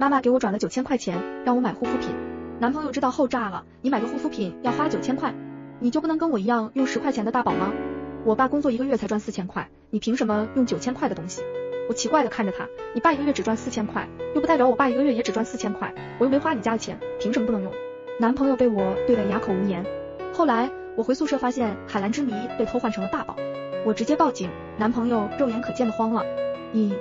妈妈给我转了9000块钱，让我买护肤品。男朋友知道后炸了，你买个护肤品要花9000块，你就不能跟我一样用10块钱的大宝吗？我爸工作1个月才赚4000块，你凭什么用9000块的东西？我奇怪的看着他，你爸1个月只赚4000块，又不代表我爸1个月也只赚4000块，我又没花你家的钱，凭什么不能用？男朋友被我对得哑口无言。后来我回宿舍发现海蓝之谜被偷换成了大宝，我直接报警，男朋友肉眼可见的慌了。咦，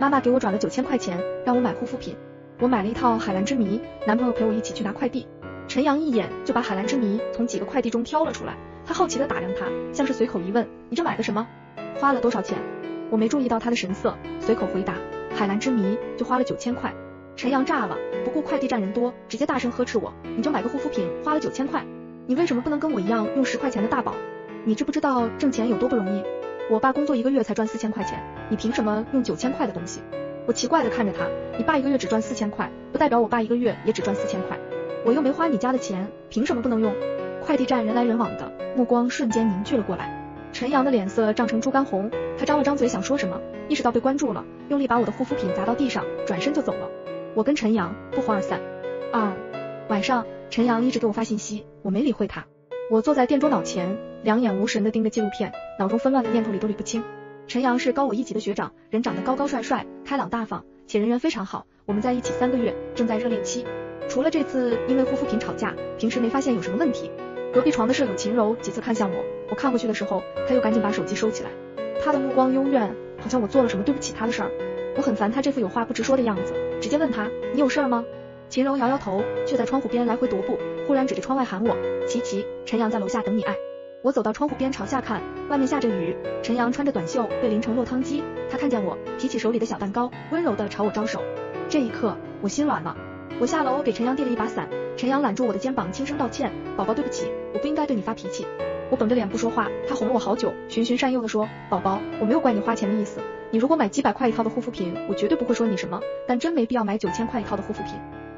妈妈给我转了9000块钱，让我买护肤品。我买了一套海蓝之谜，男朋友陪我一起去拿快递。陈阳一眼就把海蓝之谜从几个快递中挑了出来，他好奇的打量他，像是随口一问，你这买的什么？花了多少钱？我没注意到他的神色，随口回答，海蓝之谜就花了9000块。陈阳炸了，不顾快递站人多，直接大声呵斥我，你就买个护肤品花了9000块，你为什么不能跟我一样用10块钱的大宝？你知不知道挣钱有多不容易？我爸工作1个月才赚4000块钱，你凭什么用9000块的东西？我奇怪的看着他，你爸1个月只赚4000块，不代表我爸1个月也只赚4000块，我又没花你家的钱，凭什么不能用？快递站人来人往的，目光瞬间凝聚了过来。陈阳的脸色涨成猪肝红，他张了张嘴想说什么，意识到被关注了，用力把我的护肤品砸到地上，转身就走了。我跟陈阳不欢而散。晚上陈阳一直给我发信息，我没理会他。我坐在电桌脑前，两眼无神的盯着纪录片，脑中纷乱的念头理都理不清。陈阳是高我一级的学长，人长得高高帅帅，开朗大方，且人缘非常好，我们在一起3个月，正在热恋期。除了这次因为护肤品吵架，平时没发现有什么问题。隔壁床的舍友秦柔几次看向我，我看过去的时候，他又赶紧把手机收起来，他的目光幽怨，好像我做了什么对不起他的事儿。我很烦他这副有话不直说的样子，直接问他，你有事儿吗？秦柔摇摇头，却在窗户边来回踱步，忽然指着窗外喊我，琪琪，陈阳在楼下等你爱。我走到窗户边朝下看，外面下着雨，陈阳穿着短袖被淋成落汤鸡，他看见我，提起手里的小蛋糕，温柔的朝我招手。这一刻我心软了，我下楼给陈阳递了一把伞，陈阳揽住我的肩膀轻声道歉，宝宝对不起，我不应该对你发脾气。我绷着脸不说话，他哄了我好久，循循善诱的说，宝宝，我没有怪你花钱的意思，你如果买几百块一套的护肤品，我绝对不会说你什么，但真没必要买9000块一套的护肤品，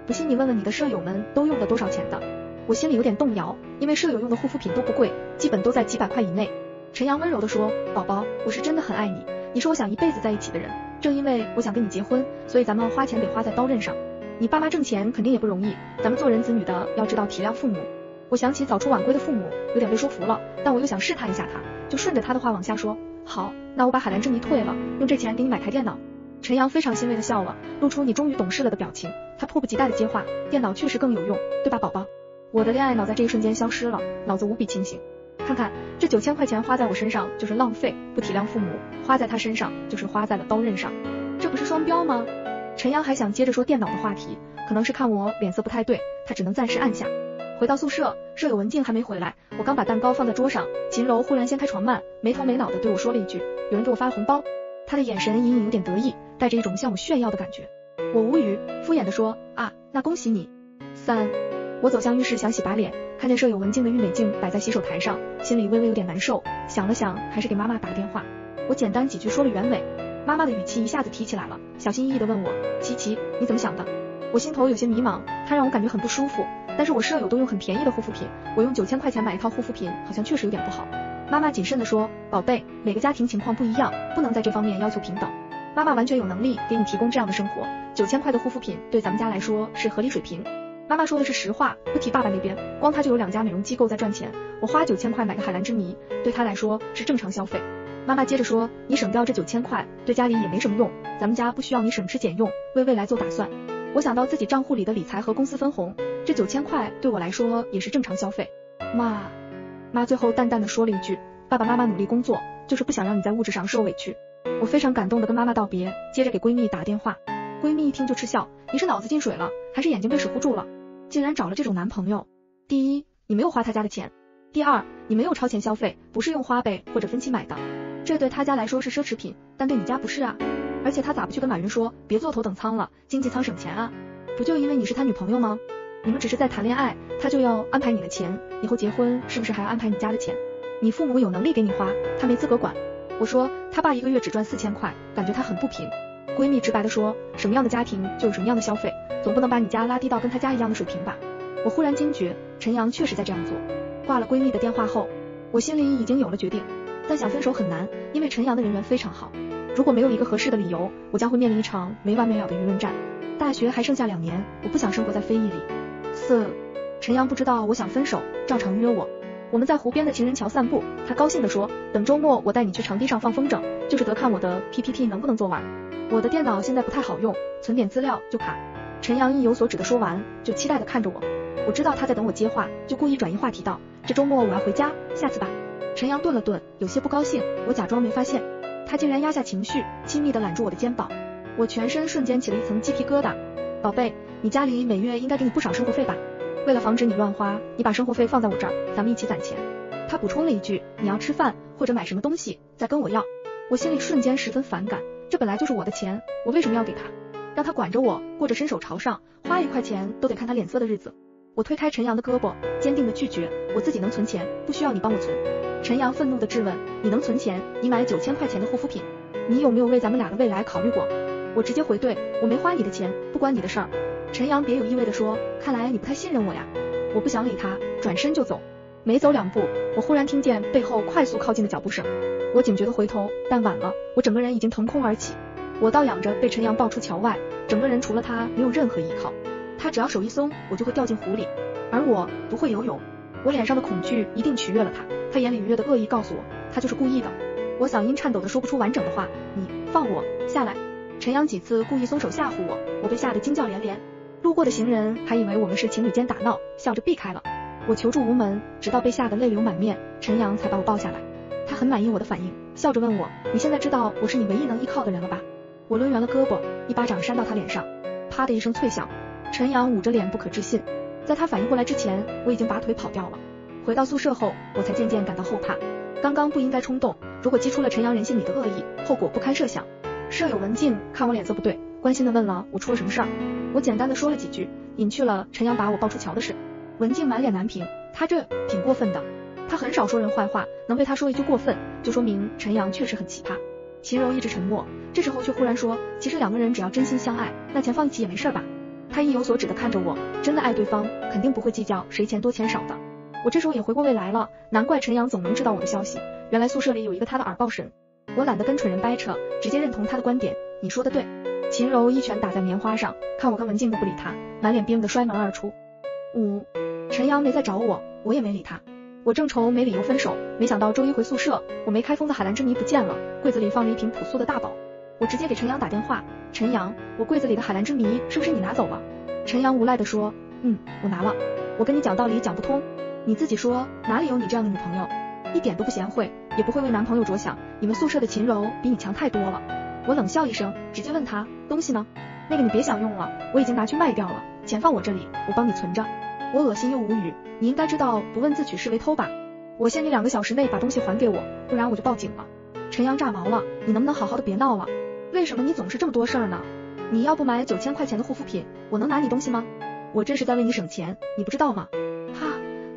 不信你问问你的舍友们都用了多少钱的。我心里有点动摇，因为舍友用的护肤品都不贵，基本都在几百块以内。陈阳温柔的说，宝宝，我是真的很爱你，你是我想一辈子在一起的人，正因为我想跟你结婚，所以咱们花钱得花在刀刃上，你爸妈挣钱肯定也不容易，咱们做人子女的要知道体谅父母。我想起早出晚归的父母，有点被说服了，但我又想试探一下他，就顺着他的话往下说，好，那我把海蓝之谜退了，用这钱给你买台电脑。陈阳非常欣慰的笑了，露出你终于懂事了的表情，他迫不及待的接话，电脑确实更有用，对吧宝宝？我的恋爱脑在这一瞬间消失了，脑子无比清醒，看看这9000块钱花在我身上就是浪费，不体谅父母，花在他身上就是花在了刀刃上，这不是双标吗？陈阳还想接着说电脑的话题，可能是看我脸色不太对，他只能暂时按下。回到宿舍，舍友文静还没回来，我刚把蛋糕放在桌上，秦柔忽然掀开床幔，没头没脑的对我说了一句，有人给我发了红包。他的眼神隐隐有点得意，带着一种向我炫耀的感觉。我无语，敷衍的说，啊，那恭喜你。我走向浴室想洗把脸，看见舍友文静的郁美镜摆在洗手台上，心里微微有点难受，想了想还是给妈妈打个电话。我简单几句说了原委，妈妈的语气一下子提起来了，小心翼翼的问我，琪琪，你怎么想的？我心头有些迷茫，他让我感觉很不舒服。但是我舍友都用很便宜的护肤品，我用9000块钱买一套护肤品好像确实有点不好。妈妈谨慎地说，宝贝，每个家庭情况不一样，不能在这方面要求平等，妈妈完全有能力给你提供这样的生活，9000块的护肤品对咱们家来说是合理水平。妈妈说的是实话，不提爸爸那边，光他就有2家美容机构在赚钱，我花9000块买个海蓝之谜，对他来说是正常消费。妈妈接着说，你省掉这9000块对家里也没什么用，咱们家不需要你省吃俭用，为未来做打算。我想到自己账户里的理财和公司分红，这9000块对我来说也是正常消费。妈最后淡淡的说了一句，爸爸妈妈努力工作，就是不想让你在物质上受委屈。我非常感动的跟妈妈道别，接着给闺蜜打电话。闺蜜一听就嗤笑，你是脑子进水了，还是眼睛被水糊住了，竟然找了这种男朋友。第一，你没有花他家的钱；第二，你没有超前消费，不是用花呗或者分期买的，这对他家来说是奢侈品，但对你家不是啊。而且他咋不去跟马云说，别坐头等舱了，经济舱省钱啊？不就因为你是他女朋友吗？你们只是在谈恋爱，他就要安排你的钱，以后结婚是不是还要安排你家的钱？你父母有能力给你花，他没资格管。我说他爸1个月只赚4000块，感觉他很不平。闺蜜直白的说，什么样的家庭就有什么样的消费，总不能把你家拉低到跟他家一样的水平吧？我忽然惊觉，陈阳确实在这样做。挂了闺蜜的电话后，我心里已经有了决定，但想分手很难，因为陈阳的人缘非常好。如果没有一个合适的理由，我将会面临一场没完没了的舆论战。大学还剩下2年，我不想生活在非议里。4，陈阳不知道我想分手，照常约我。我们在湖边的情人桥散步，他高兴地说，等周末我带你去场地上放风筝，就是得看我的 PPT 能不能做完。我的电脑现在不太好用，存点资料就卡。陈阳意有所指的说完，就期待地看着我。我知道他在等我接话，就故意转移话题道，这周末我要回家，下次吧。陈阳顿了顿，有些不高兴，我假装没发现。他竟然压下情绪，亲密地揽住我的肩膀，我全身瞬间起了一层鸡皮疙瘩。宝贝，你家里每月应该给你不少生活费吧？为了防止你乱花，你把生活费放在我这儿，咱们一起攒钱。他补充了一句，你要吃饭或者买什么东西再跟我要。我心里瞬间十分反感，这本来就是我的钱，我为什么要给他？让他管着我，过着伸手朝上，花1块钱都得看他脸色的日子。我推开陈阳的胳膊，坚定的拒绝，我自己能存钱，不需要你帮我存。陈阳愤怒的质问，你能存钱？你买9000块钱的护肤品，你有没有为咱们俩的未来考虑过？我直接回怼，我没花你的钱，不关你的事儿。陈阳别有意味的说，看来你不太信任我呀。我不想理他，转身就走。没走2步，我忽然听见背后快速靠近的脚步声，我警觉的回头，但晚了，我整个人已经腾空而起。我倒仰着被陈阳抱出桥外，整个人除了他没有任何依靠。他只要手一松，我就会掉进湖里，而我不会游泳。我脸上的恐惧一定取悦了他，他眼里愉悦的恶意告诉我，他就是故意的。我嗓音颤抖的说不出完整的话，你放我下来。陈阳几次故意松手吓唬我，我被吓得惊叫连连。路过的行人还以为我们是情侣间打闹，笑着避开了。我求助无门，直到被吓得泪流满面，陈阳才把我抱下来。他很满意我的反应，笑着问我，你现在知道我是你唯一能依靠的人了吧？我抡圆了胳膊，一巴掌扇到他脸上，啪的一声脆响。陈阳捂着脸不可置信，在他反应过来之前，我已经拔腿跑掉了。回到宿舍后，我才渐渐感到后怕，刚刚不应该冲动，如果激出了陈阳人性里的恶意，后果不堪设想。舍友文静看我脸色不对，关心的问了我出了什么事儿。我简单的说了几句，隐去了陈阳把我抱出桥的事。文静满脸难评，他这挺过分的，他很少说人坏话，能被他说一句过分，就说明陈阳确实很奇葩。秦柔一直沉默，这时候却忽然说，其实2个人只要真心相爱，那钱放一起也没事吧。他意有所指的看着我，真的爱对方，肯定不会计较谁钱多钱少的。我这时候也回过味来了，难怪陈阳总能知道我的消息，原来宿舍里有一个他的耳报神。我懒得跟蠢人掰扯，直接认同他的观点，你说的对。秦柔一拳打在棉花上，看我跟文静都不理他，满脸憋怒的摔门而出。5，陈阳没再找我，我也没理他。我正愁没理由分手，没想到周一回宿舍，我没开封的海蓝之谜不见了，柜子里放着一瓶朴素的大宝。我直接给陈阳打电话，陈阳，我柜子里的海蓝之谜是不是你拿走了？陈阳无赖的说，我拿了。我跟你讲道理讲不通，你自己说哪里有你这样的女朋友，一点都不贤惠，也不会为男朋友着想，你们宿舍的秦柔比你强太多了。我冷笑一声，直接问他，东西呢？那个你别想用了，我已经拿去卖掉了，钱放我这里，我帮你存着。我恶心又无语，你应该知道不问自取是为偷吧，我限你2个小时内把东西还给我，不然我就报警了。陈阳炸毛了，你能不能好好的别闹了，为什么你总是这么多事儿呢？你要不买9000块钱的护肤品，我能拿你东西吗？我这是在为你省钱，你不知道吗？哈，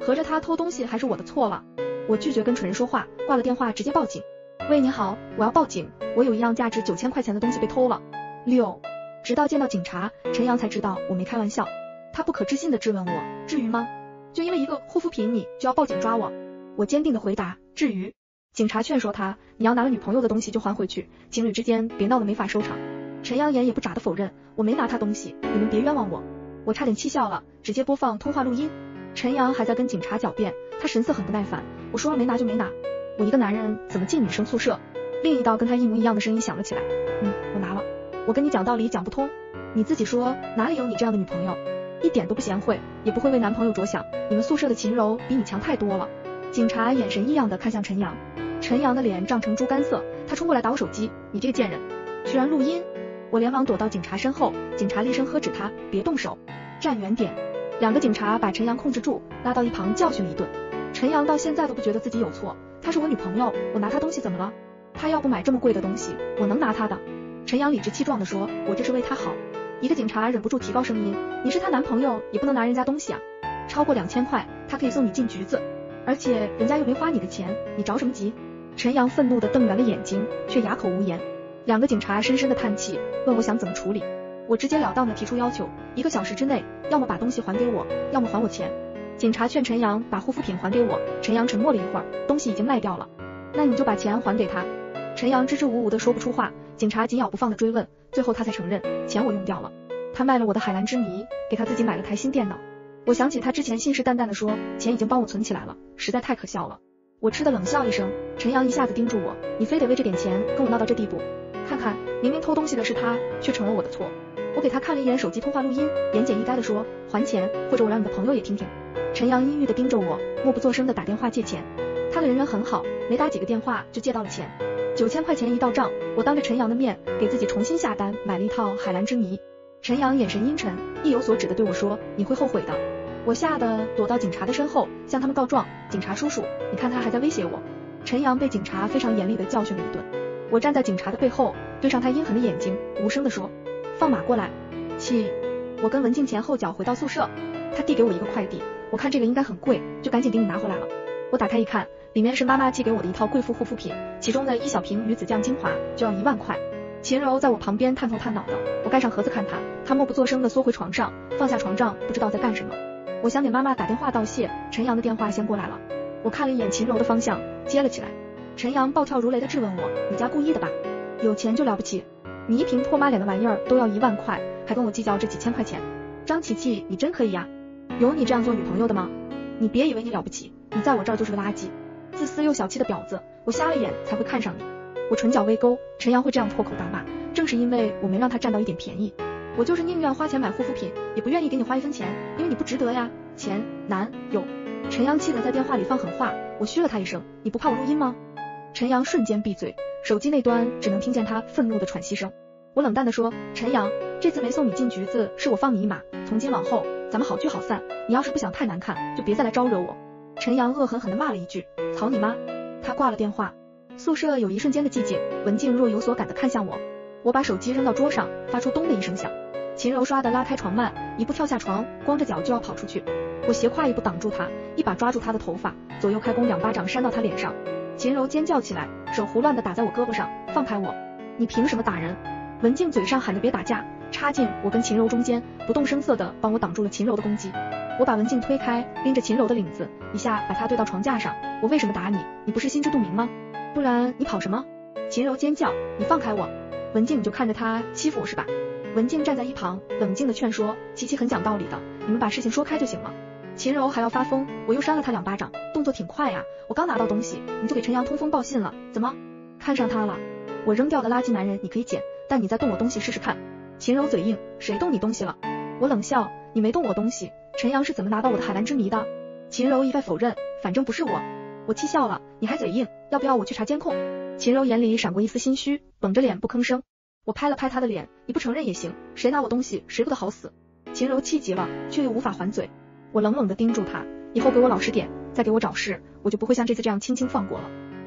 合着他偷东西还是我的错了。我拒绝跟蠢人说话，挂了电话直接报警。喂，你好，我要报警，我有一样价值9000块钱的东西被偷了。6，直到见到警察，陈阳才知道我没开玩笑。他不可置信的质问我，至于吗？就因为一个护肤品你就要报警抓我？我坚定的回答，至于。警察劝说他，你要拿了女朋友的东西就还回去，情侣之间别闹得没法收场。陈阳言也不眨的否认，我没拿他东西，你们别冤枉我。我差点气笑了，直接播放通话录音。陈阳还在跟警察狡辩，他神色很不耐烦，我说了没拿就没拿，我一个男人怎么进女生宿舍？另一道跟他一模一样的声音响了起来，我拿了。我跟你讲道理讲不通，你自己说哪里有你这样的女朋友，一点都不贤惠，也不会为男朋友着想，你们宿舍的秦柔比你强太多了。警察眼神异样的看向陈阳，陈阳的脸涨成猪肝色，他冲过来打我手机，你这个贱人，居然录音！我连忙躲到警察身后，警察厉声呵止他，别动手，站远点。2个警察把陈阳控制住，拉到一旁教训了一顿。陈阳到现在都不觉得自己有错，她是我女朋友，我拿她东西怎么了？她要不买这么贵的东西，我能拿她的？陈阳理直气壮地说，我这是为她好。一个警察忍不住提高声音，你是她男朋友，也不能拿人家东西啊，超过2000块，她可以送你进局子。而且人家又没花你的钱，你着什么急？陈阳愤怒的瞪圆了眼睛，却哑口无言。2个警察深深的叹气，问我想怎么处理。我直截了当的提出要求，1个小时之内，要么把东西还给我，要么还我钱。警察劝陈阳把护肤品还给我，陈阳沉默了一会儿，东西已经卖掉了，那你就把钱还给他。陈阳支支吾吾的说不出话，警察紧咬不放的追问，最后他才承认，钱我用掉了。他卖了我的海蓝之谜，给他自己买了台新电脑。我想起他之前信誓旦旦的说，钱已经帮我存起来了，实在太可笑了。我吃的冷笑一声，陈阳一下子叮嘱我，你非得为这点钱跟我闹到这地步？看看，明明偷东西的是他，却成了我的错。我给他看了一眼手机通话录音，言简意赅的说，还钱，或者我让你的朋友也听听。陈阳阴郁的盯着我，默不作声的打电话借钱。他的人很好，没打几个电话就借到了钱。9000块钱一到账，我当着陈阳的面给自己重新下单买了一套海蓝之谜。陈阳眼神阴沉，意有所指的对我说，你会后悔的。我吓得躲到警察的身后，向他们告状，警察叔叔，你看他还在威胁我。陈阳被警察非常严厉的教训了一顿。我站在警察的背后，对上他阴狠的眼睛，无声的说，放马过来。气！我跟文静前后脚回到宿舍，他递给我一个快递，我看这个应该很贵，就赶紧给你拿回来了。我打开一看，里面是妈妈寄给我的一套贵妇护肤品，其中的一小瓶鱼子酱精华就要1万块。秦柔在我旁边探头探脑的，我盖上盒子看她，她默不作声的缩回床上，放下床帐不知道在干什么。我想给妈妈打电话道谢，陈阳的电话先过来了，我看了一眼秦柔的方向，接了起来。陈阳暴跳如雷的质问我，你家故意的吧？有钱就了不起？你一瓶破妈脸的玩意儿都要1万块，还跟我计较这几千块钱？张琪琪，你真可以呀！有你这样做女朋友的吗？你别以为你了不起，你在我这儿就是个垃圾，自私又小气的婊子，我瞎了眼才会看上你。我唇角微勾，陈阳会这样破口大骂，正是因为我没让他占到一点便宜。我就是宁愿花钱买护肤品，也不愿意给你花1分钱，因为你不值得呀。钱难有。陈阳气得在电话里放狠话，我嘘了他一声，你不怕我录音吗？陈阳瞬间闭嘴，手机那端只能听见他愤怒的喘息声。我冷淡的说，陈阳，这次没送你进局子是我放你一马，从今往后咱们好聚好散，你要是不想太难看，就别再来招惹我。陈阳恶狠狠地骂了一句，草你妈！他挂了电话。宿舍有一瞬间的寂静，文静若有所感地看向我，我把手机扔到桌上，发出咚的一声响。秦柔唰地拉开床幔，一步跳下床，光着脚就要跑出去。我斜跨一步挡住她，一把抓住她的头发，左右开弓，2巴掌扇到她脸上。秦柔尖叫起来，手胡乱地打在我胳膊上，放开我！你凭什么打人？文静嘴上喊着别打架，插进我跟秦柔中间，不动声色地帮我挡住了秦柔的攻击。我把文静推开，拎着秦柔的领子，一下把她对到床架上。我为什么打你？你不是心知肚明吗？不然你跑什么？秦柔尖叫，你放开我！文静，你就看着她欺负我是吧？文静站在一旁，冷静地劝说，琪琪很讲道理的，你们把事情说开就行了。秦柔还要发疯，我又扇了她2巴掌，动作挺快呀，我刚拿到东西，你就给陈阳通风报信了，怎么？看上他了？我扔掉的垃圾男人你可以捡，但你再动我东西试试看。秦柔嘴硬，谁动你东西了？我冷笑，你没动我东西。陈阳是怎么拿到我的海蓝之谜的？秦柔一概否认，反正不是我。我气笑了，你还嘴硬，要不要我去查监控？秦柔眼里闪过一丝心虚，绷着脸不吭声。我拍了拍她的脸，你不承认也行，谁拿我东西谁不得好死。秦柔气急了，却又无法还嘴。我冷冷的叮嘱她，以后给我老实点，再给我找事，我就不会像这次这样轻轻放过了。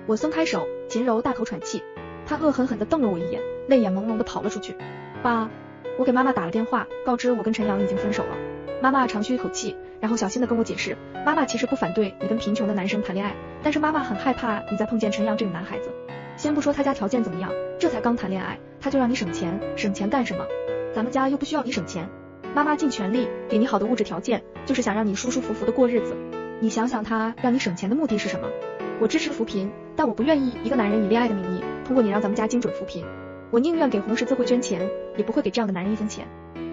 我松开手，秦柔大口喘气，她恶狠狠的瞪了我一眼，泪眼朦胧的跑了出去。爸，我给妈妈打了电话，告知我跟陈阳已经分手了。妈妈长吁一口气，然后小心的跟我解释，妈妈其实不反对你跟贫穷的男生谈恋爱，但是妈妈很害怕你再碰见陈阳这种男孩子。先不说他家条件怎么样，这才刚谈恋爱，他就让你省钱，省钱干什么？咱们家又不需要你省钱，妈妈尽全力给你好的物质条件，就是想让你舒舒服服的过日子。你想想他让你省钱的目的是什么？我支持扶贫，但我不愿意一个男人以恋爱的名义通过你让咱们家精准扶贫，我宁愿给红十字会捐钱，也不会给这样的男人1分钱。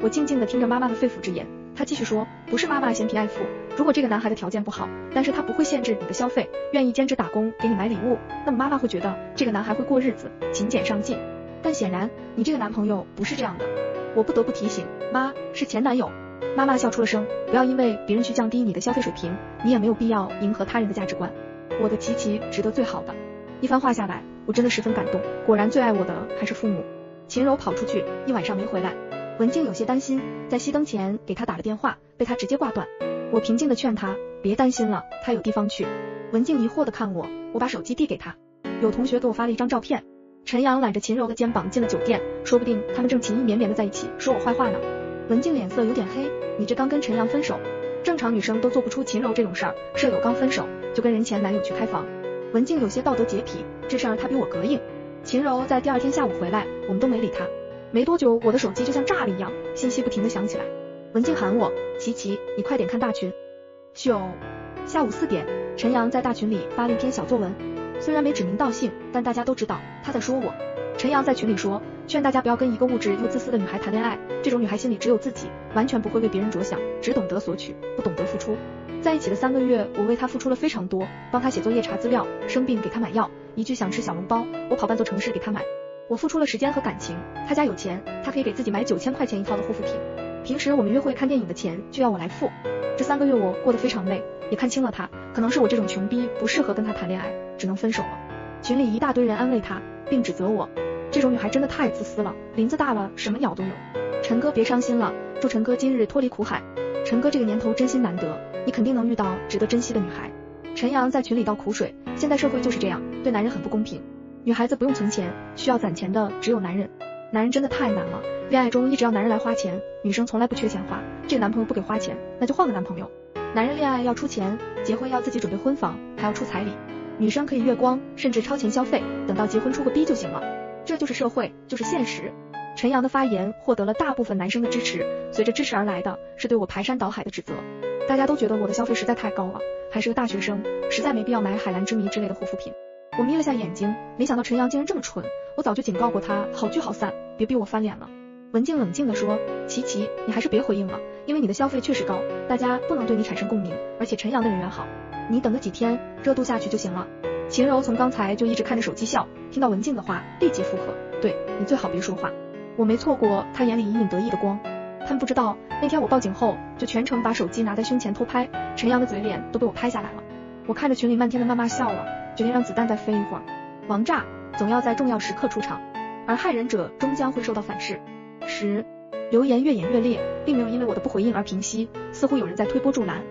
我静静的听着妈妈的肺腑之言。他继续说，不是妈妈嫌贫爱富，如果这个男孩的条件不好，但是他不会限制你的消费，愿意兼职打工给你买礼物，那么妈妈会觉得这个男孩会过日子，勤俭上进。但显然你这个男朋友不是这样的，我不得不提醒妈，是前男友。妈妈笑出了声，不要因为别人去降低你的消费水平，你也没有必要迎合他人的价值观。我的琪琪值得最好的。一番话下来，我真的十分感动，果然最爱我的还是父母。秦柔跑出去一晚上没回来，文静有些担心，在熄灯前给他打了电话，被他直接挂断。我平静的劝他，别担心了，他有地方去。文静疑惑的看我，我把手机递给他。有同学给我发了一张照片，陈阳揽着秦柔的肩膀进了酒店，说不定他们正情意绵绵的在一起说我坏话呢。文静脸色有点黑，你这刚跟陈阳分手，正常女生都做不出秦柔这种事儿，舍友刚分手就跟人前男友去开房。文静有些道德洁癖，这事儿她比我膈应。秦柔在第2天下午回来，我们都没理她。没多久，我的手机就像炸了一样，信息不停地响起来。文静喊我，琪琪，你快点看大群。秀。下午4点，陈阳在大群里发了一篇小作文，虽然没指名道姓，但大家都知道他在说我。陈阳在群里说，劝大家不要跟一个物质又自私的女孩谈恋爱，这种女孩心里只有自己，完全不会为别人着想，只懂得索取，不懂得付出。在一起的3个月，我为她付出了非常多，帮她写作业、查资料，生病给她买药，一句想吃小笼包，我跑半座城市给她买。我付出了时间和感情，她家有钱，她可以给自己买9000块钱一套的护肤品。平时我们约会看电影的钱就要我来付。这3个月我过得非常累，也看清了她，可能是我这种穷逼不适合跟她谈恋爱，只能分手了。群里一大堆人安慰她，并指责我。这种女孩真的太自私了，林子大了什么鸟都有。陈哥别伤心了，祝陈哥今日脱离苦海。陈哥这个年头真心难得，你肯定能遇到值得珍惜的女孩。陈阳在群里倒苦水，现在社会就是这样，对男人很不公平。女孩子不用存钱，需要攒钱的只有男人。男人真的太难了，恋爱中一直要男人来花钱，女生从来不缺钱花，这个男朋友不给花钱，那就换个男朋友。男人恋爱要出钱，结婚要自己准备婚房，还要出彩礼。女生可以月光，甚至超前消费，等到结婚出个逼就行了。这就是社会，就是现实。陈阳的发言获得了大部分男生的支持，随着支持而来的是对我排山倒海的指责。大家都觉得我的消费实在太高了，还是个大学生，实在没必要买海蓝之谜之类的护肤品。我眯了下眼睛，没想到陈阳竟然这么蠢，我早就警告过他，好聚好散，别逼我翻脸了。文静冷静地说，琪琪，你还是别回应了，因为你的消费确实高，大家不能对你产生共鸣，而且陈阳的人缘好，你等个几天，热度下去就行了。秦柔从刚才就一直看着手机笑，听到文静的话立即附和，对，你最好别说话。我没错过她眼里隐隐得意的光。他们不知道那天我报警后就全程把手机拿在胸前偷拍，陈阳的嘴脸都被我拍下来了。我看着群里漫天的谩骂笑了，决定让子弹再飞一会儿。王炸总要在重要时刻出场，而害人者终将会受到反噬。留言越演越烈，并没有因为我的不回应而平息，似乎有人在推波助澜。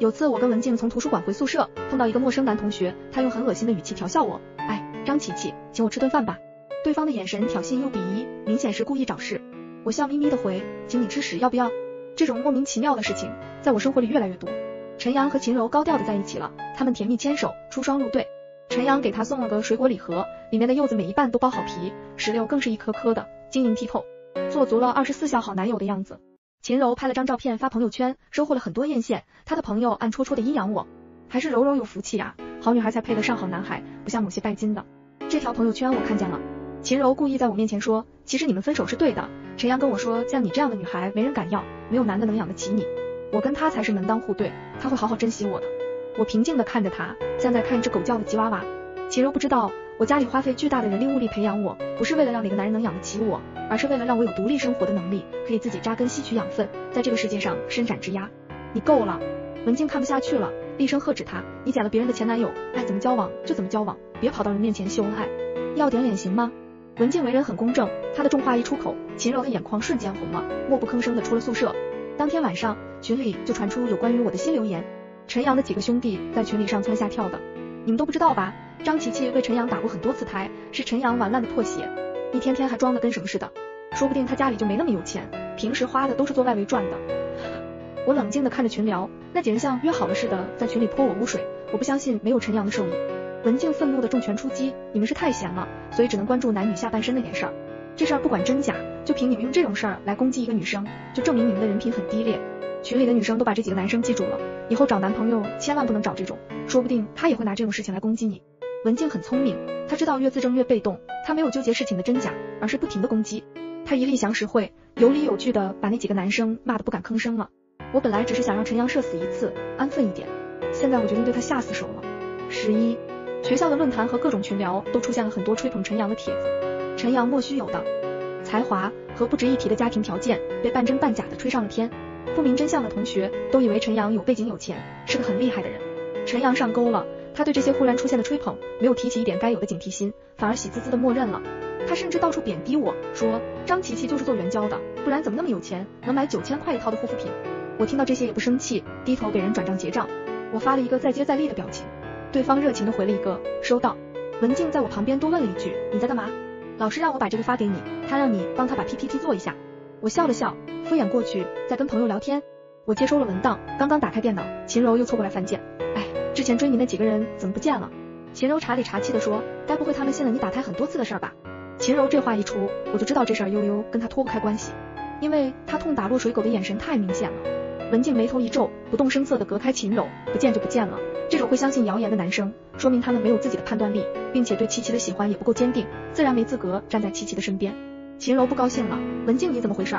有次我跟文静从图书馆回宿舍，碰到一个陌生男同学，他用很恶心的语气调笑我，哎，张琪琪，请我吃顿饭吧。对方的眼神挑衅又鄙夷，明显是故意找事。我笑眯眯的回，请你吃屎要不要？这种莫名其妙的事情在我生活里越来越多。陈阳和秦柔高调的在一起了，他们甜蜜牵手，出双入对。陈阳给他送了个水果礼盒，里面的柚子每一半都剥好皮，石榴更是一颗颗的晶莹剔透，做足了24孝好男友的样子。秦柔拍了张照片发朋友圈，收获了很多艳羡，她的朋友暗戳戳的阴阳我，还是柔柔有福气啊，好女孩才配得上好男孩，不像某些拜金的。这条朋友圈我看见了，秦柔故意在我面前说，其实你们分手是对的，陈阳跟我说像你这样的女孩没人敢要，没有男的能养得起你，我跟她才是门当户对，她会好好珍惜我的。我平静的看着她，像在看一只狗叫的吉娃娃。秦柔不知道我家里花费巨大的人力物力培养我，不是为了让哪个男人能养得起我，而是为了让我有独立生活的能力，可以自己扎根吸取养分，在这个世界上伸展枝桠。你够了！文静看不下去了，厉声呵斥他：“你捡了别人的前男友，爱怎么交往就怎么交往，别跑到人面前秀恩爱，要点脸行吗？”文静为人很公正，她的重话一出口，秦柔的眼眶瞬间红了，默不吭声的出了宿舍。当天晚上，群里就传出有关于我的新留言，陈阳的几个兄弟在群里上蹿下跳的，你们都不知道吧？张琪琪为陈阳打过很多次胎，是陈阳玩烂的破鞋。一天天还装得跟什么似的，说不定他家里就没那么有钱，平时花的都是做外围赚的。我冷静的看着群聊，那几人像约好了似的在群里泼我污水，我不相信没有陈阳的受益。文静愤怒的重拳出击，你们是太闲了，所以只能关注男女下半身那点事儿，这事儿不管真假，就凭你们用这种事儿来攻击一个女生，就证明你们的人品很低劣。群里的女生都把这几个男生记住了，以后找男朋友千万不能找这种，说不定他也会拿这种事情来攻击你。文静很聪明，她知道越自证越被动，她没有纠结事情的真假，而是不停的攻击。她一力降十会，有理有据的把那几个男生骂得不敢吭声了。我本来只是想让陈阳射死一次，安分一点，现在我决定对他下死手了。学校的论坛和各种群聊都出现了很多吹捧陈阳的帖子，陈阳莫须有的才华和不值一提的家庭条件被半真半假的吹上了天，不明真相的同学都以为陈阳有背景有钱，是个很厉害的人。陈阳上钩了。他对这些忽然出现的吹捧没有提起一点该有的警惕心，反而喜滋滋的默认了。他甚至到处贬低我，说张琪琪就是做援交的，不然怎么那么有钱，能买9000块一套的护肤品。我听到这些也不生气，低头给人转账结账。我发了一个再接再厉的表情，对方热情的回了一个收到。文静在我旁边多问了一句，你在干嘛？老师让我把这个发给你，他让你帮他把 PPT 做一下。我笑了笑，敷衍过去，在跟朋友聊天。我接收了文档，刚刚打开电脑，秦柔又凑过来翻件，之前追你那几个人怎么不见了？秦柔茶里茶气的说，该不会他们信了你打胎很多次的事儿吧？秦柔这话一出，我就知道这事儿悠悠跟他脱不开关系，因为他痛打落水狗的眼神太明显了。文静眉头一皱，不动声色的隔开秦柔，不见就不见了。这种会相信谣言的男生，说明他们没有自己的判断力，并且对琪琪的喜欢也不够坚定，自然没资格站在琪琪的身边。秦柔不高兴了，文静你怎么回事？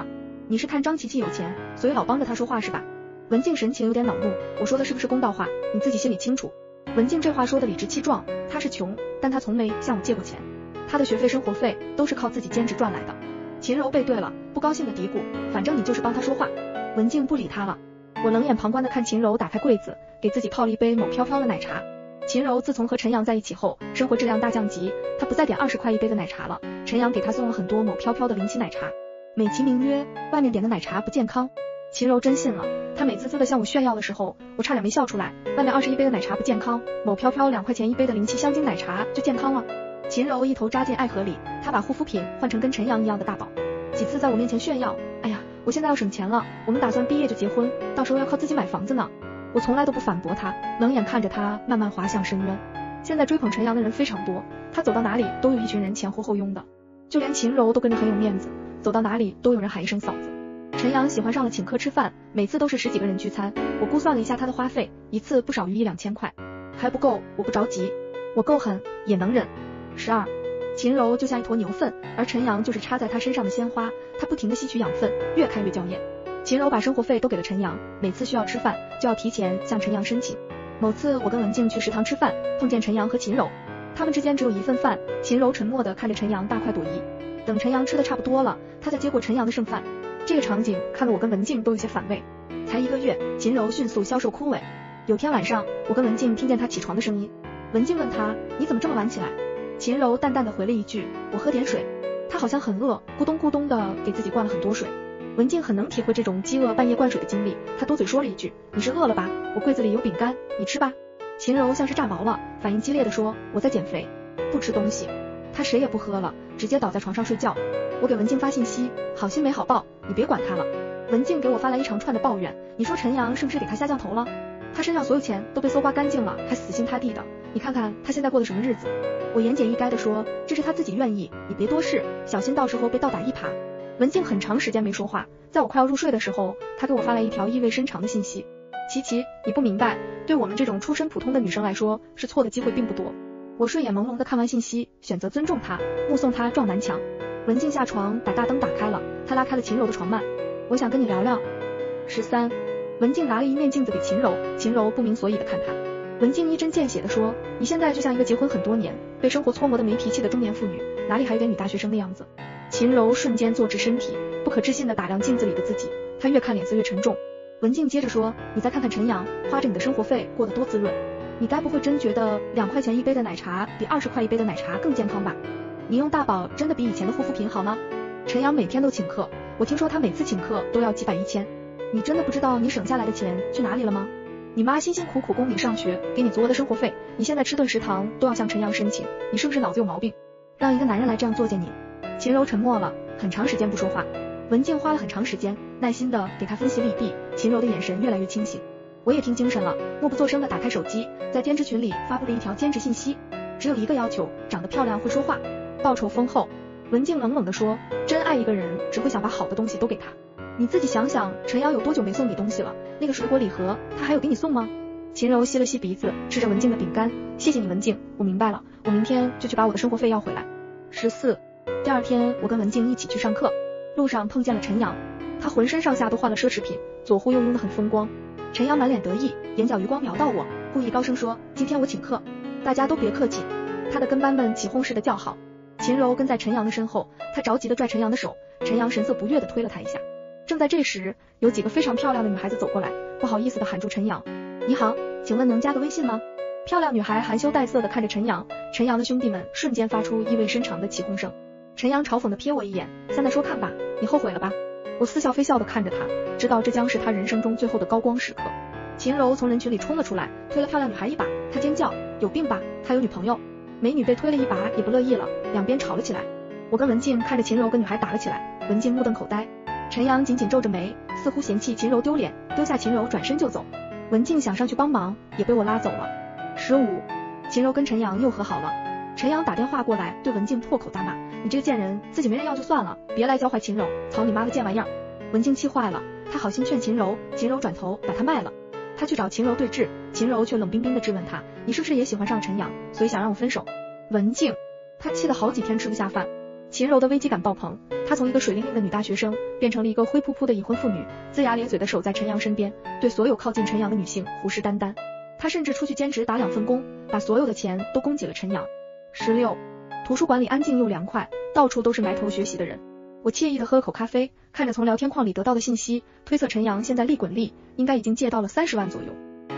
你是看张琪琪有钱，所以老帮着她说话是吧？文静神情有点恼怒，我说的是不是公道话，你自己心里清楚。文静这话说的理直气壮，她是穷，但她从没向我借过钱，她的学费生活费都是靠自己兼职赚来的。秦柔背对了，不高兴的嘀咕，反正你就是帮她说话。文静不理她了，我冷眼旁观的看秦柔打开柜子，给自己泡了一杯某飘飘的奶茶。秦柔自从和陈阳在一起后，生活质量大降级，她不再点20块一杯的奶茶了，陈阳给她送了很多某飘飘的临期奶茶，美其名曰外面点的奶茶不健康。秦柔真信了，她美滋滋的向我炫耀的时候，我差点没笑出来。外面21杯的奶茶不健康，某飘飘2块钱一杯的临期香精奶茶就健康了。秦柔一头扎进爱河里，她把护肤品换成跟陈阳一样的大宝，几次在我面前炫耀，哎呀，我现在要省钱了，我们打算毕业就结婚，到时候要靠自己买房子呢。我从来都不反驳他，冷眼看着他慢慢滑向深渊。现在追捧陈阳的人非常多，他走到哪里都有一群人前呼后拥的，就连秦柔都跟着很有面子，走到哪里都有人喊一声嫂子。陈阳喜欢上了请客吃饭，每次都是10几个人聚餐，我估算了一下他的花费，一次不少于1、2千块，还不够，我不着急，我够狠也能忍。12，秦柔就像一坨牛粪，而陈阳就是插在他身上的鲜花，他不停地吸取养分，越开越娇艳。秦柔把生活费都给了陈阳，每次需要吃饭就要提前向陈阳申请。某次我跟文静去食堂吃饭，碰见陈阳和秦柔，他们之间只有一份饭，秦柔沉默地看着陈阳大快朵颐，等陈阳吃的差不多了，他再接过陈阳的剩饭。这个场景看得我跟文静都有些反胃。才1个月，秦柔迅速消瘦枯萎。有天晚上，我跟文静听见她起床的声音，文静问她，你怎么这么晚起来？秦柔淡淡地回了一句，我喝点水。她好像很饿，咕咚咕咚地给自己灌了很多水。文静很能体会这种饥饿半夜灌水的经历，她多嘴说了一句，你是饿了吧，我柜子里有饼干，你吃吧。秦柔像是炸毛了，反应激烈的说，我在减肥，不吃东西。她谁也不喝了，直接倒在床上睡觉。我给文静发信息，好心没好报，你别管她了。文静给我发来一长串的抱怨，你说陈阳是不是给她下降头了，她身上所有钱都被搜刮干净了，还死心塌地的，你看看她现在过的什么日子。我言简意赅的说，这是她自己愿意，你别多事，小心到时候被倒打一耙。文静很长时间没说话，在我快要入睡的时候，她给我发来一条意味深长的信息，琪琪，你不明白，对我们这种出身普通的女生来说，试错的机会并不多。我睡眼朦胧的看完信息，选择尊重她，目送她撞南墙。文静下床，把大灯打开了，她拉开了秦柔的床幔，我想跟你聊聊。13，文静拿了一面镜子给秦柔，秦柔不明所以的看她。文静一针见血的说，你现在就像一个结婚很多年被生活搓磨的没脾气的中年妇女，哪里还有点女大学生的样子。秦柔瞬间坐直身体，不可置信地打量镜子里的自己，她越看脸色越沉重。文静接着说，你再看看陈阳，花着你的生活费过得多滋润，你该不会真觉得2块钱一杯的奶茶比20块一杯的奶茶更健康吧？你用大宝真的比以前的护肤品好吗？陈阳每天都请客，我听说他每次请客都要几百、1000，你真的不知道你省下来的钱去哪里了吗？你妈辛辛苦苦供你上学，给你足额的生活费，你现在吃顿食堂都要向陈阳申请，你是不是脑子有毛病？让一个男人来这样作践你。秦柔沉默了很长时间不说话，文静花了很长时间耐心的给她分析利弊，秦柔的眼神越来越清醒，我也听精神了，默不作声的打开手机，在兼职群里发布了一条兼职信息，只有一个要求，长得漂亮会说话，报酬丰厚。文静冷冷的说，真爱一个人只会想把好的东西都给他，你自己想想陈瑶有多久没送你东西了，那个水果礼盒他还有给你送吗？秦柔吸了吸鼻子，吃着文静的饼干，谢谢你文静，我明白了，我明天就去把我的生活费要回来。14，第二天我跟文静一起去上课，路上碰见了陈阳，他浑身上下都换了奢侈品，左呼右拥的很风光。陈阳满脸得意，眼角余光瞄到我，故意高声说，今天我请客，大家都别客气。他的跟班们起哄似的叫好，秦柔跟在陈阳的身后，他着急的拽陈阳的手，陈阳神色不悦的推了他一下。正在这时，有几个非常漂亮的女孩子走过来，不好意思的喊住陈阳，你好，请问能加个微信吗？漂亮女孩含羞带色的看着陈阳，陈阳的兄弟们瞬间发出意味深长的起哄声。陈阳嘲讽的瞥我一眼，现在说看吧，你后悔了吧？我似笑非笑的看着他，知道这将是他人生中最后的高光时刻。秦柔从人群里冲了出来，推了漂亮女孩一把，她尖叫，有病吧，她有女朋友。美女被推了一把也不乐意了，两边吵了起来。我跟文静看着秦柔跟女孩打了起来，文静目瞪口呆，陈阳紧紧皱着眉，似乎嫌弃秦柔丢脸，丢下秦柔转身就走。文静想上去帮忙，也被我拉走了。15，秦柔跟陈阳又和好了。陈阳打电话过来对文静破口大骂，你这个贱人，自己没人要就算了，别来教坏秦柔，操你妈个贱玩意儿。文静气坏了，她好心劝秦柔，秦柔转头把她卖了。他去找秦柔对峙，秦柔却冷冰冰的质问他，你是不是也喜欢上陈阳，所以想让我分手？文静，他气得好几天吃不下饭。秦柔的危机感爆棚，她从一个水灵灵的女大学生变成了一个灰扑扑的已婚妇女，龇牙咧嘴的守在陈阳身边，对所有靠近陈阳的女性虎视眈眈。她甚至出去兼职打2份工，把所有的钱都供给了陈阳。16，图书馆里安静又凉快，到处都是埋头学习的人。我惬意的喝口咖啡，看着从聊天框里得到的信息，推测陈阳现在利滚利应该已经借到了30万左右，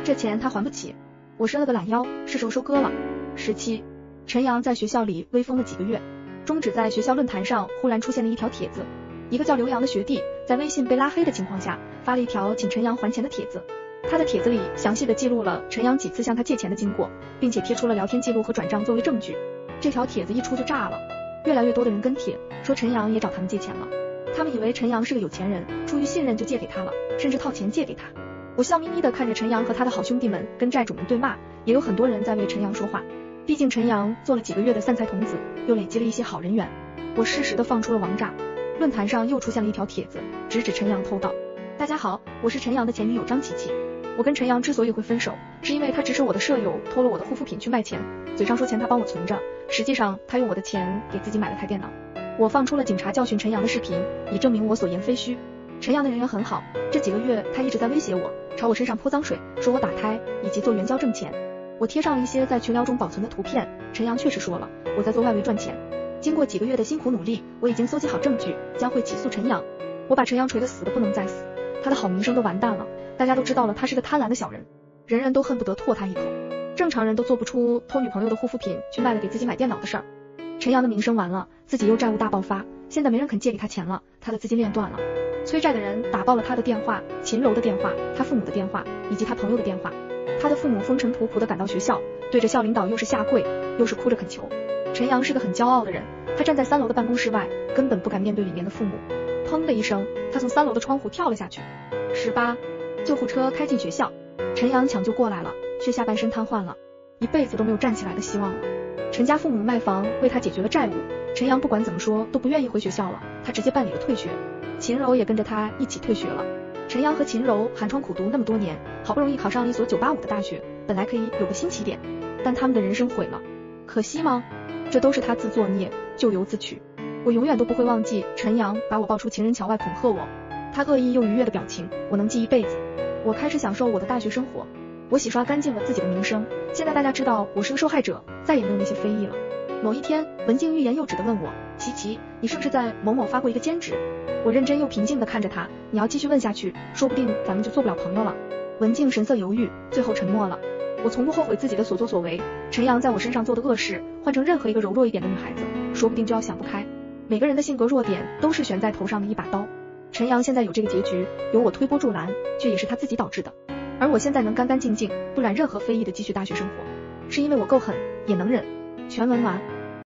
这钱他还不起。我伸了个懒腰，是时候收割了。17，陈阳在学校里威风了几个月。中指在学校论坛上忽然出现了一条帖子，一个叫刘洋的学弟在微信被拉黑的情况下发了一条请陈阳还钱的帖子。他的帖子里详细的记录了陈阳几次向他借钱的经过，并且贴出了聊天记录和转账作为证据。这条帖子一出就炸了，越来越多的人跟帖说陈阳也找他们借钱了，他们以为陈阳是个有钱人，出于信任就借给他了，甚至套钱借给他。我笑眯眯的看着陈阳和他的好兄弟们跟债主们对骂，也有很多人在为陈阳说话，毕竟陈阳做了几个月的散财童子，又累积了一些好人缘。我适时的放出了王炸，论坛上又出现了一条帖子，直指陈阳偷盗。大家好，我是陈阳的前女友张琪琪，我跟陈阳之所以会分手，是因为他指使我的舍友偷了我的护肤品去卖钱，嘴上说钱他帮我存着，实际上他用我的钱给自己买了台电脑。我放出了警察教训陈阳的视频，以证明我所言非虚。陈阳的人缘很好，这几个月他一直在威胁我，朝我身上泼脏水，说我打胎以及做援交挣钱。我贴上了一些在群聊中保存的图片，陈阳确实说了我在做外围赚钱。经过几个月的辛苦努力，我已经搜集好证据，将会起诉陈阳。我把陈阳锤得死的不能再死，他的好名声都完蛋了，大家都知道了他是个贪婪的小人，人人都恨不得唾他一口。正常人都做不出偷女朋友的护肤品去卖了给自己买电脑的事儿。陈阳的名声完了，自己又债务大爆发，现在没人肯借给他钱了，他的资金链断了。催债的人打爆了他的电话，秦楼的电话，他父母的电话，以及他朋友的电话。他的父母风尘仆仆地赶到学校，对着校领导又是下跪又是哭着恳求。陈阳是个很骄傲的人，他站在3楼的办公室外，根本不敢面对里面的父母。砰的一声，他从3楼的窗户跳了下去。18，救护车开进学校，陈阳抢救过来了，却下半身瘫痪了，一辈子都没有站起来的希望了。陈家父母卖房为他解决了债务，陈阳不管怎么说都不愿意回学校了，他直接办理了退学。秦柔也跟着他一起退学了。陈阳和秦柔寒窗苦读那么多年，好不容易考上了一所985的大学，本来可以有个新起点，但他们的人生毁了。可惜吗？这都是他自作孽，咎由自取。我永远都不会忘记陈阳把我抱出情人桥外恐吓我，他恶意又愉悦的表情我能记一辈子。我开始享受我的大学生活，我洗刷干净了自己的名声，现在大家知道我是个受害者，再也没有那些非议了。某一天，文静欲言又止的问我，琪琪，你是不是在某某发过一个兼职？我认真又平静的看着他，你要继续问下去，说不定咱们就做不了朋友了。文静神色犹豫，最后沉默了。我从不后悔自己的所作所为，陈阳在我身上做的恶事，换成任何一个柔弱一点的女孩子，说不定就要想不开。每个人的性格弱点都是悬在头上的一把刀，陈阳现在有这个结局，由我推波助澜，却也是他自己导致的。而我现在能干干净净，不染任何非议的继续大学生活，是因为我够狠，也能忍。全文完。